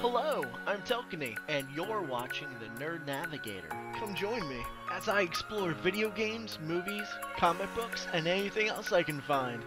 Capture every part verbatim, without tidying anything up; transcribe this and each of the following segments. Hello, I'm Telkiney, and you're watching the Nerd Navigator. Come join me as I explore video games, movies, comic books, and anything else I can find.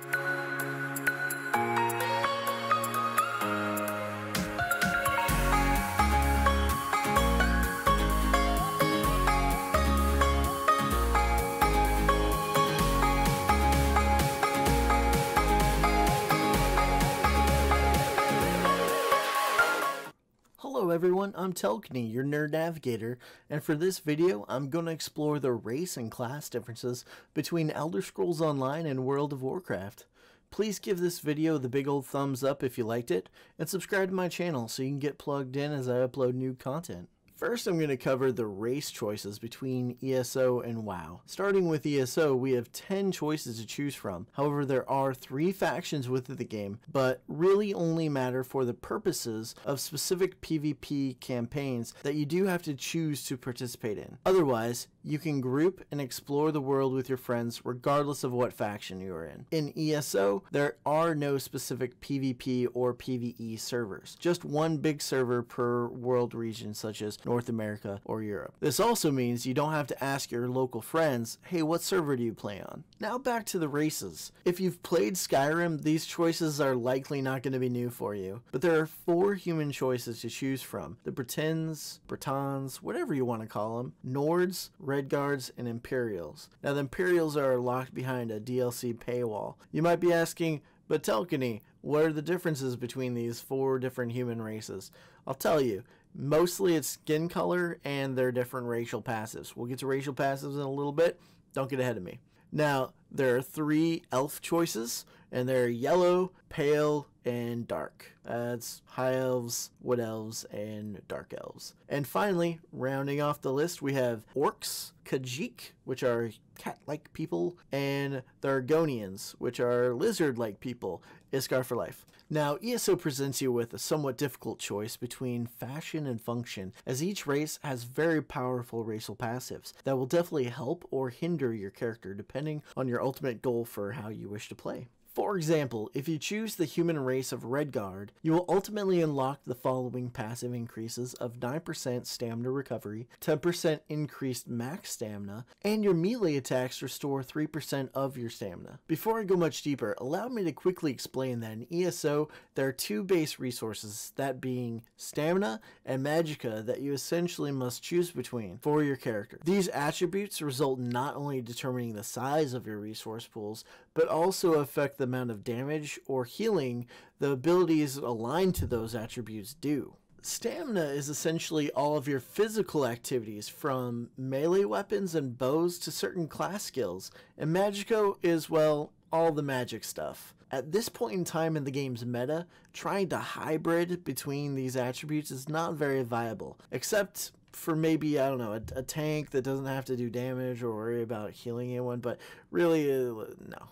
Hello everyone, I'm Telkiney, your Nerd Navigator, and for this video I'm going to explore the race and class differences between Elder Scrolls Online and World of Warcraft. Please give this video the big old thumbs up if you liked it, and subscribe to my channel so you can get plugged in as I upload new content. First I'm going to cover the race choices between E S O and WoW. Starting with E S O, we have ten choices to choose from. However, there are three factions within the game, but really only matter for the purposes of specific PvP campaigns that you do have to choose to participate in. Otherwise, you can group and explore the world with your friends regardless of what faction you are in. In E S O, there are no specific PvP or PvE servers, just one big server per world region such as North America or Europe. This also means you don't have to ask your local friends, hey, what server do you play on? Now back to the races. If you've played Skyrim, these choices are likely not going to be new for you, but there are four human choices to choose from: the Bretons, Bretons, whatever you want to call them, Nords, Redguards, and Imperials. Now the Imperials are locked behind a D L C paywall. You might be asking, but Telkiney, what are the differences between these four different human races? I'll tell you. Mostly it's skin color and their different racial passives. We'll get to racial passives in a little bit. Don't get ahead of me. Now, there are three elf choices, and they're yellow, pale, and dark. That's uh, high elves, wood elves, and dark elves. And finally, rounding off the list, we have orcs, Khajiit, which are cat-like people, and the Argonians, which are lizard-like people. Iskar for life. Now, E S O presents you with a somewhat difficult choice between fashion and function, as each race has very powerful racial passives that will definitely help or hinder your character depending on your ultimate goal for how you wish to play. For example, if you choose the human race of Redguard, you will ultimately unlock the following passive increases of nine percent stamina recovery, ten percent increased max stamina, and your melee attacks restore three percent of your stamina. Before I go much deeper, allow me to quickly explain that in E S O, there are two base resources, that being stamina and magicka, that you essentially must choose between for your character. These attributes result in not only determining the size of your resource pools, but also affect the amount of damage or healing the abilities aligned to those attributes do. Stamina is essentially all of your physical activities, from melee weapons and bows to certain class skills, and magicka is, well, all the magic stuff. At this point in time in the game's meta, trying to hybrid between these attributes is not very viable, except for maybe, I don't know, a, a tank that doesn't have to do damage or worry about healing anyone, but really, uh, no.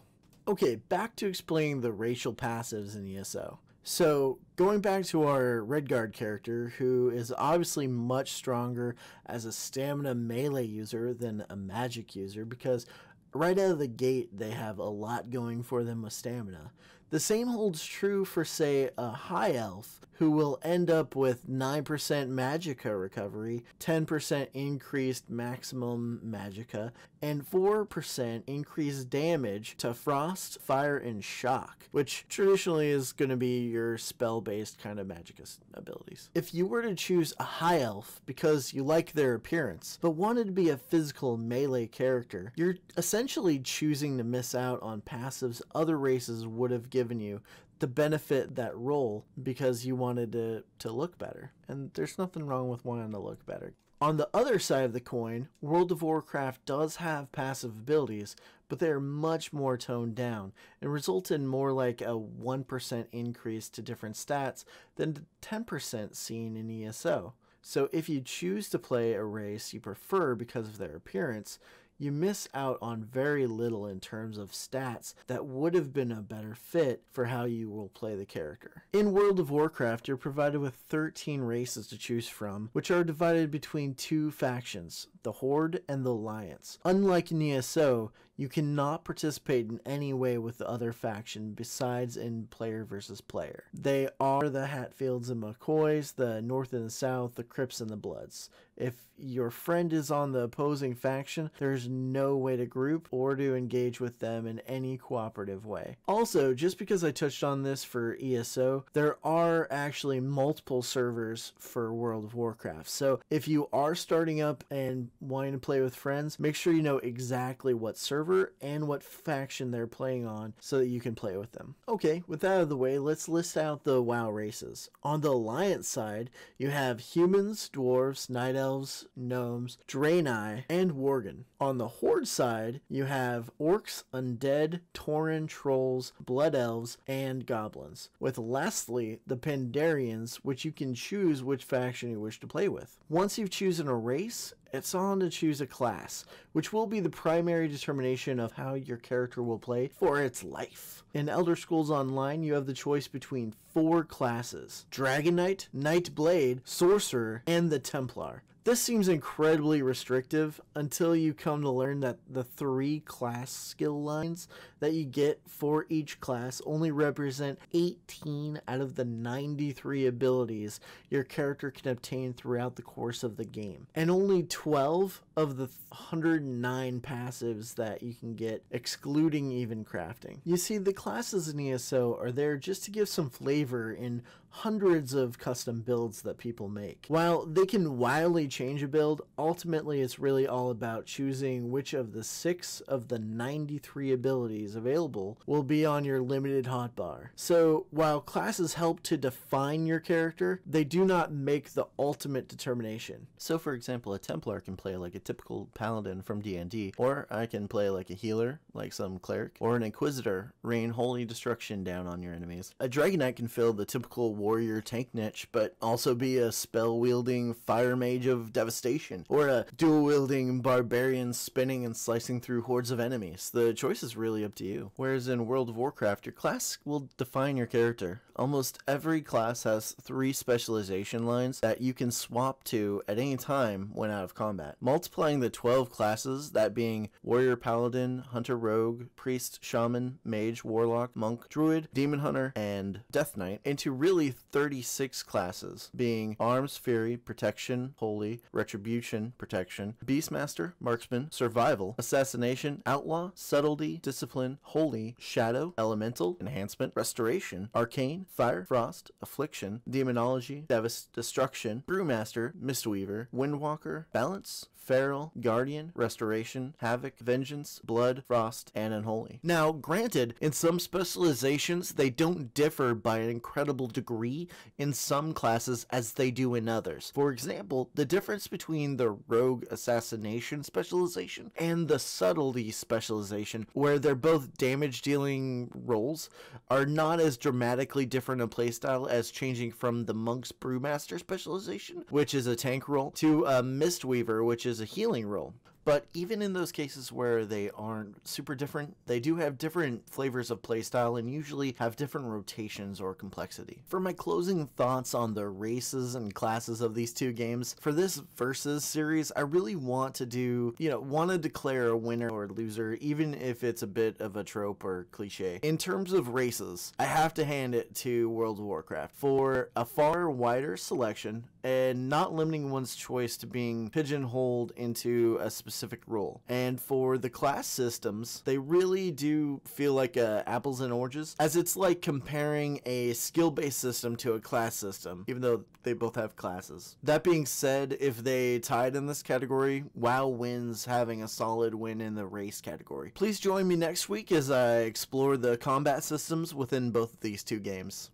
Okay, back to explaining the racial passives in E S O. So, going back to our Redguard character, who is obviously much stronger as a stamina melee user than a magic user, because right out of the gate they have a lot going for them with stamina. The same holds true for, say, a High Elf, who will end up with nine percent magicka recovery, ten percent increased maximum magicka, and four percent increased damage to frost, fire, and shock, which traditionally is going to be your spell-based kind of magicka abilities. If you were to choose a High Elf because you like their appearance, but wanted to be a physical melee character, you're essentially choosing to miss out on passives other races would have given you to benefit that role because you wanted to, to look better. And there's nothing wrong with wanting to look better. On the other side of the coin, World of Warcraft does have passive abilities, but they are much more toned down and result in more like a one percent increase to different stats than the ten percent seen in E S O. So if you choose to play a race you prefer because of their appearance, you miss out on very little in terms of stats that would have been a better fit for how you will play the character. In World of Warcraft, you're provided with thirteen races to choose from, which are divided between two factions, the Horde and the Alliance. Unlike in E S O, You cannot participate in any way with the other faction besides in player versus player. They are the Hatfields and McCoys, the North and the South, the Crips and the Bloods. If your friend is on the opposing faction, there's no way to group or to engage with them in any cooperative way. Also, just because I touched on this for E S O, there are actually multiple servers for World of Warcraft. So if you are starting up and wanting to play with friends, make sure you know exactly what server and what faction they're playing on so that you can play with them. Okay, with that out of the way, let's list out the WoW races. On the Alliance side, you have humans, dwarves, night elves, gnomes, Draenei, and Worgen. On the Horde side, you have orcs, undead, tauren, trolls, blood elves, and goblins. With lastly, the Pandarians, which you can choose which faction you wish to play with. Once you've chosen a race, it's on to choose a class, which will be the primary determination of how your character will play for its life. In Elder Scrolls Online, you have the choice between four classes: Dragon Knight, Nightblade, Sorcerer, and the Templar. This seems incredibly restrictive until you come to learn that the three class skill lines that you get for each class only represent eighteen out of the ninety-three abilities your character can obtain throughout the course of the game, and only twelve of the one hundred nine passives that you can get, excluding even crafting. You see, the classes in E S O are there just to give some flavor in hundreds of custom builds that people make. While they can wildly change a build, ultimately it's really all about choosing which of the six of the ninety-three abilities available will be on your limited hotbar. So while classes help to define your character, they do not make the ultimate determination. So for example, a Templar can play like a typical paladin from D and D, or I can play like a healer, like some cleric, or an inquisitor, rain holy destruction down on your enemies. A Dragon Knight can fill the typical warrior tank niche, but also be a spell-wielding fire mage of devastation, or a dual-wielding barbarian spinning and slicing through hordes of enemies. The choice is really up to you. Whereas in World of Warcraft, your class will define your character. Almost every class has three specialization lines that you can swap to at any time when out of combat. Multiplying the twelve classes, that being warrior paladin, hunter rogue, priest, shaman, mage, warlock, monk, druid, demon hunter, and death knight, into really thirty-six classes, being arms, fury, protection, holy, retribution, protection, beastmaster, marksman, survival, assassination, outlaw, subtlety, discipline, holy, shadow, elemental, enhancement, restoration, arcane, fire, frost, affliction, demonology, devast, destruction, brewmaster, mistweaver, windwalker, balance, feral, guardian, restoration, havoc, vengeance, blood, frost, and unholy. Now, granted, in some specializations, they don't differ by an incredible degree in some classes as they do in others. For example, the difference between the rogue assassination specialization and the subtlety specialization, where they're both damage dealing roles, are not as dramatically different in playstyle as changing from the monk's brewmaster specialization, which is a tank role, to a mistweaver, which is a healing role. But even in those cases where they aren't super different, they do have different flavors of playstyle and usually have different rotations or complexity. For my closing thoughts on the races and classes of these two games, for this Versus series, I really want to do, you know, want to declare a winner or loser, even if it's a bit of a trope or cliche. In terms of races, I have to hand it to World of Warcraft for a far wider selection and not limiting one's choice to being pigeonholed into a specific specific role. And for the class systems, they really do feel like uh, apples and oranges, as it's like comparing a skill-based system to a class system, even though they both have classes. That being said, if they tied in this category, WoW wins, having a solid win in the race category. Please join me next week as I explore the combat systems within both of these two games.